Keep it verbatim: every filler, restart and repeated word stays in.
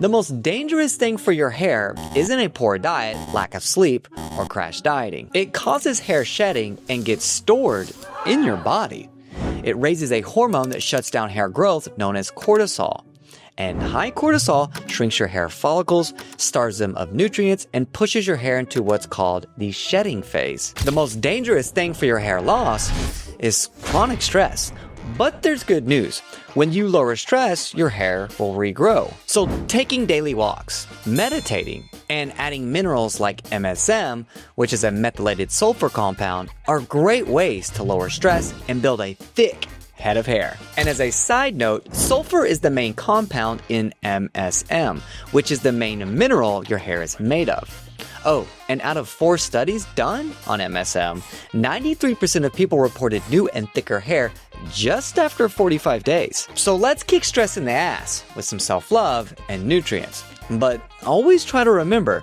The most dangerous thing for your hair isn't a poor diet, lack of sleep, or crash dieting. It causes hair shedding and gets stored in your body. It raises a hormone that shuts down hair growth known as cortisol. And high cortisol shrinks your hair follicles, starves them of nutrients, and pushes your hair into what's called the shedding phase. The most dangerous thing for your hair loss is chronic stress. But there's good news. When you lower stress, your hair will regrow. So taking daily walks, meditating, and adding minerals like M S M, which is a methylated sulfur compound, are great ways to lower stress and build a thick head of hair. And as a side note, sulfur is the main compound in M S M, which is the main mineral your hair is made of. Oh, and out of four studies done on M S M, ninety-three percent of people reported new and thicker hair just after forty-five days. So let's kick stress in the ass with some self-love and nutrients. But always try to remember